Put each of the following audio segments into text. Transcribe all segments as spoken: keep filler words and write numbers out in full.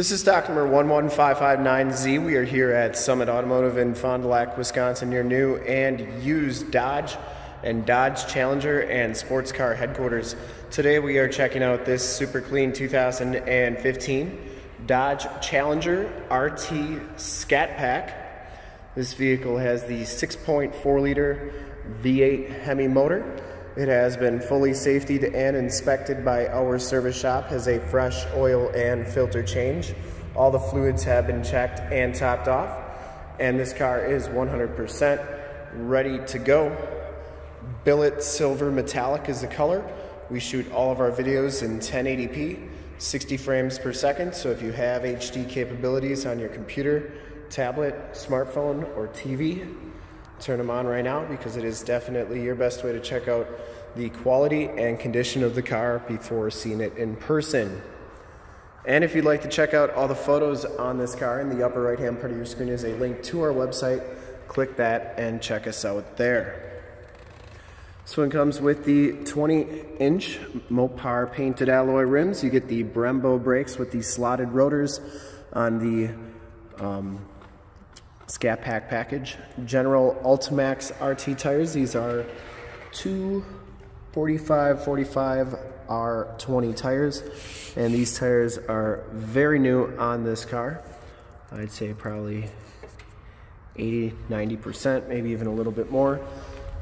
This is stock number one one five five nine Z. We are here at Summit Automotive in Fond du Lac, Wisconsin, your new and used Dodge and Dodge Challenger and sports car headquarters. Today we are checking out this super clean two thousand fifteen Dodge Challenger R T Scat Pack. This vehicle has the six point four liter V eight Hemi motor. It has been fully safetied and inspected by our service shop, has a fresh oil and filter change. All the fluids have been checked and topped off, and this car is one hundred percent ready to go. Billet silver metallic is the color. We shoot all of our videos in ten eighty p, sixty frames per second, so if you have H D capabilities on your computer, tablet, smartphone, or T V, turn them on right now, because it is definitely your best way to check out the quality and condition of the car before seeing it in person. And if you'd like to check out all the photos on this car, in the upper right hand part of your screen is a link to our website. Click that and check us out there. This one comes with the twenty inch Mopar painted alloy rims. You get the Brembo brakes with the slotted rotors on the um, Scat Pack package. General Ultimax R T tires. These are two forty-five forty-five R twenty tires, and these tires are very new on this car. I'd say probably eighty ninety percent, maybe even a little bit more.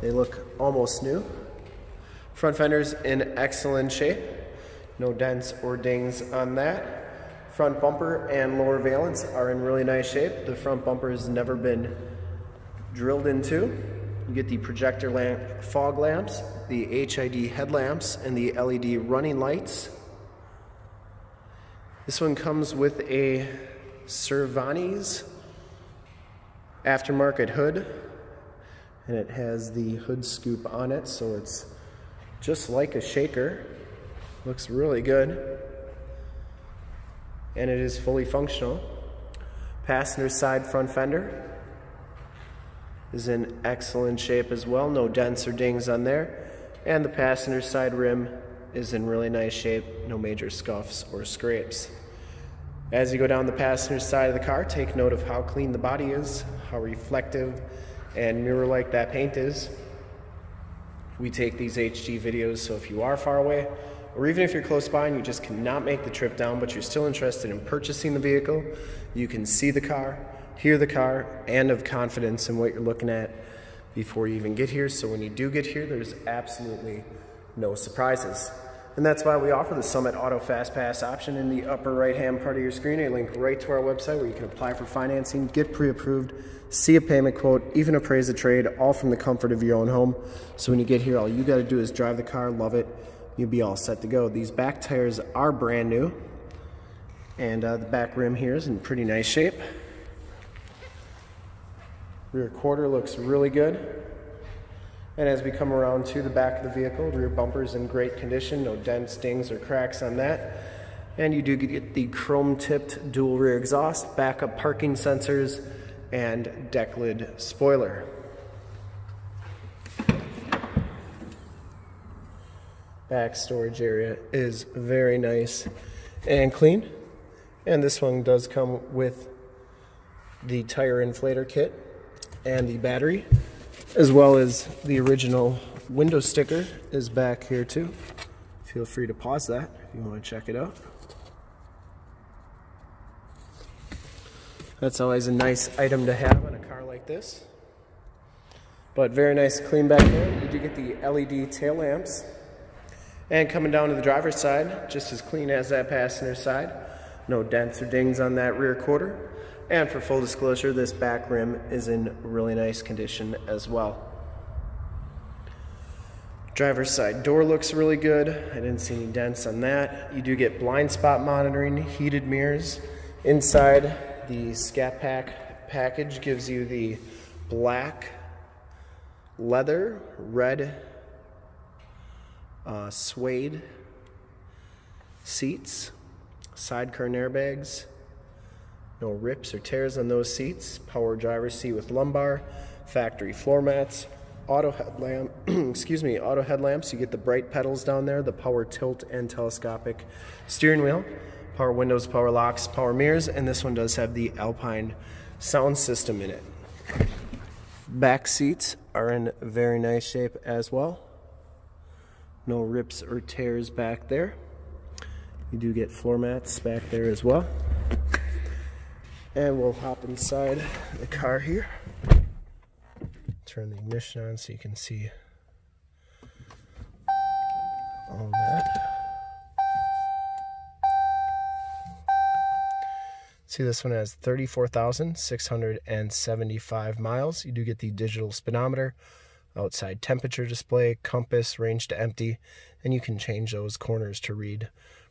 They look almost new. Front fender's in excellent shape, no dents or dings on that. Front bumper and lower valance are in really nice shape. The front bumper has never been drilled into. You get the projector lamp, fog lamps, the H I D headlamps, and the L E D running lights. This one comes with a Cervani's aftermarket hood, and it has the hood scoop on it, so it's just like a shaker. Looks really good. And it is fully functional. Passenger side front fender is in excellent shape as well, no dents or dings on there. And the passenger side rim is in really nice shape, no major scuffs or scrapes. As you go down the passenger side of the car, take note of how clean the body is, how reflective and mirror-like that paint is. We take these H D videos, so if you are far away, or even if you're close by and you just cannot make the trip down but you're still interested in purchasing the vehicle, you can see the car, hear the car, and have confidence in what you're looking at before you even get here. So when you do get here, there's absolutely no surprises. And that's why we offer the Summit Auto Fast Pass option. In the upper right-hand part of your screen, a link right to our website where you can apply for financing, get pre-approved, see a payment quote, even appraise a trade, all from the comfort of your own home. So when you get here, all you gotta do is drive the car, love it, you'll be all set to go. These back tires are brand new, and uh, the back rim here is in pretty nice shape. Rear quarter looks really good. And as we come around to the back of the vehicle, rear bumper is in great condition, no dents, dings, or cracks on that. And you do get the chrome tipped dual rear exhaust, backup parking sensors, and deck lid spoiler. Back storage area is very nice and clean. And this one does come with the tire inflator kit and the battery, as well as the original window sticker is back here too. Feel free to pause that if you want to check it out. That's always a nice item to have on a car like this. But very nice clean back there. You do get the L E D tail lamps. And coming down to the driver's side, just as clean as that passenger side. No dents or dings on that rear quarter. And for full disclosure, this back rim is in really nice condition as well. Driver's side door looks really good. I didn't see any dents on that. You do get blind spot monitoring, heated mirrors. Inside, the Scat Pack package gives you the black leather, red, Uh, suede seats, side curtain airbags, no rips or tears on those seats, power driver's seat with lumbar, factory floor mats, auto headlamp, excuse me, auto headlamps. You get the bright pedals down there, the power tilt and telescopic steering wheel, power windows, power locks, power mirrors, and this one does have the Alpine sound system in it. Back seats are in very nice shape as well. No rips or tears back there. You do get floor mats back there as well. And we'll hop inside the car here. Turn the ignition on so you can see all that. See, this one has thirty-four thousand six hundred seventy-five miles. You do get the digital speedometer, outside temperature display, compass, range to empty, and you can change those corners to read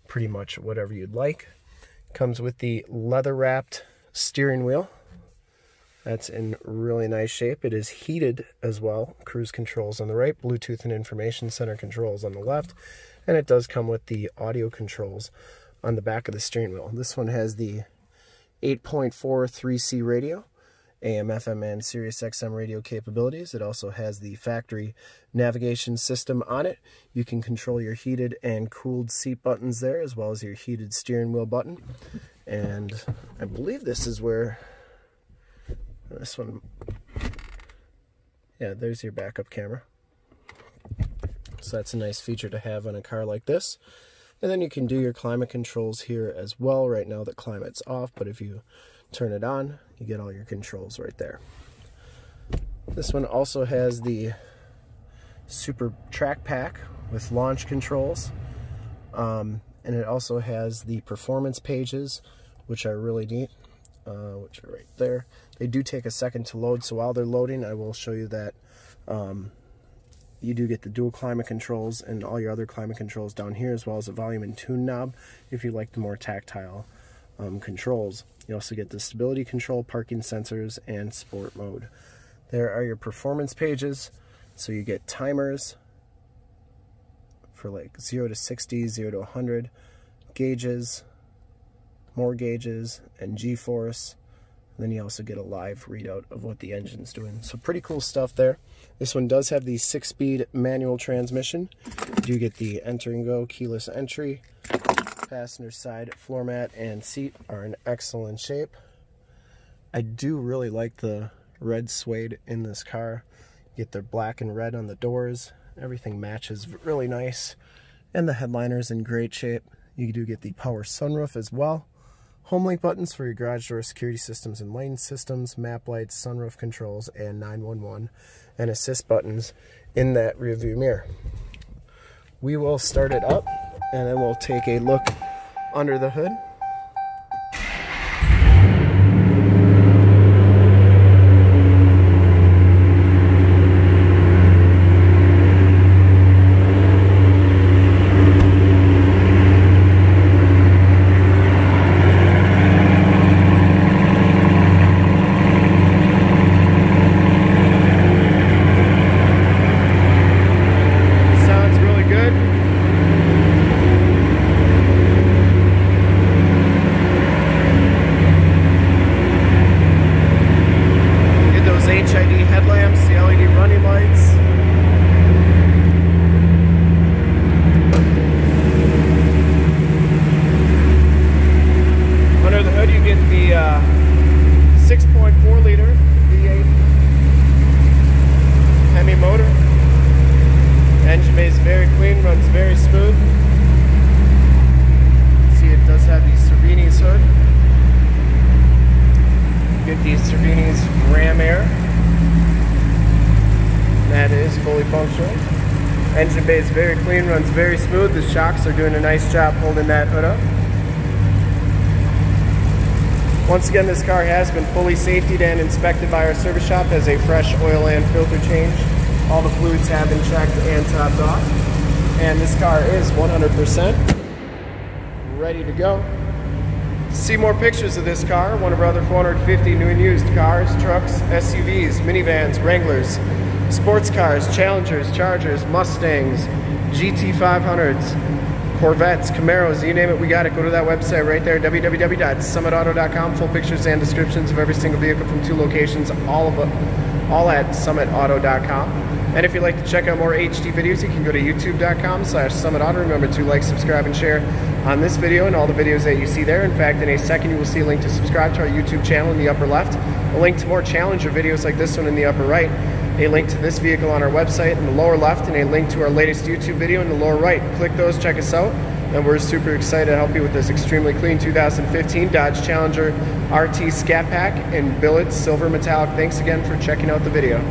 pretty much whatever you'd like. Comes with the leather-wrapped steering wheel. That's in really nice shape. It is heated as well. Cruise controls on the right, Bluetooth and information center controls on the left, and it does come with the audio controls on the back of the steering wheel. This one has the eight point four three C radio, A M F M and Sirius X M radio capabilities. It also has the factory navigation system on it. You can control your heated and cooled seat buttons there, as well as your heated steering wheel button. And I believe this is where this one, yeah, there's your backup camera. So that's a nice feature to have on a car like this. And then you can do your climate controls here as well. Right now the climate's off, but if you turn it on, you get all your controls right there. This one also has the Super Track Pack with launch controls. Um, and it also has the performance pages, which are really neat, uh, which are right there. They do take a second to load, so while they're loading, I will show you that um, you do get the dual climate controls and all your other climate controls down here, as well as a volume and tune knob if you like the more tactile um, controls. You also get the stability control, parking sensors, and sport mode. There are your performance pages. So you get timers for like zero to sixty, zero to one hundred, gauges, more gauges, and G-force. Then you also get a live readout of what the engine's doing. So pretty cool stuff there. This one does have the six-speed manual transmission. You do get the enter and go, keyless entry. Passenger side floor mat and seat are in excellent shape. I do really like the red suede in this car. You get the black and red on the doors. Everything matches really nice. And the headliner's in great shape. You do get the power sunroof as well. Homelink buttons for your garage door, security systems and lane systems, map lights, sunroof controls, and nine one one and assist buttons in that rearview mirror. We will start it up and then we'll take a look under the hood. Engine bay is very clean, runs very smooth. The shocks are doing a nice job holding that hood up. Once again, this car has been fully safetied and inspected by our service shop, has a fresh oil and filter change. All the fluids have been checked and topped off. And this car is one hundred percent ready to go. To see more pictures of this car, one of our other four hundred fifty new and used cars, trucks, S U Vs, minivans, Wranglers, sports cars, Challengers, Chargers, Mustangs, G T five hundreds, Corvettes, Camaros, you name it, we got it. Go to that website right there, w w w dot summit auto dot com. Full pictures and descriptions of every single vehicle from two locations, all of it, all at summit auto dot com. And if you'd like to check out more H D videos, you can go to youtube dot com slash summit auto. Remember to like, subscribe, and share on this video and all the videos that you see there. In fact, in a second, you will see a link to subscribe to our YouTube channel in the upper left, a link to more Challenger videos like this one in the upper right, a link to this vehicle on our website in the lower left, and a link to our latest YouTube video in the lower right. Click those, check us out, and we're super excited to help you with this extremely clean two thousand fifteen Dodge Challenger R T Scat Pack and Billet silver metallic. Thanks again for checking out the video.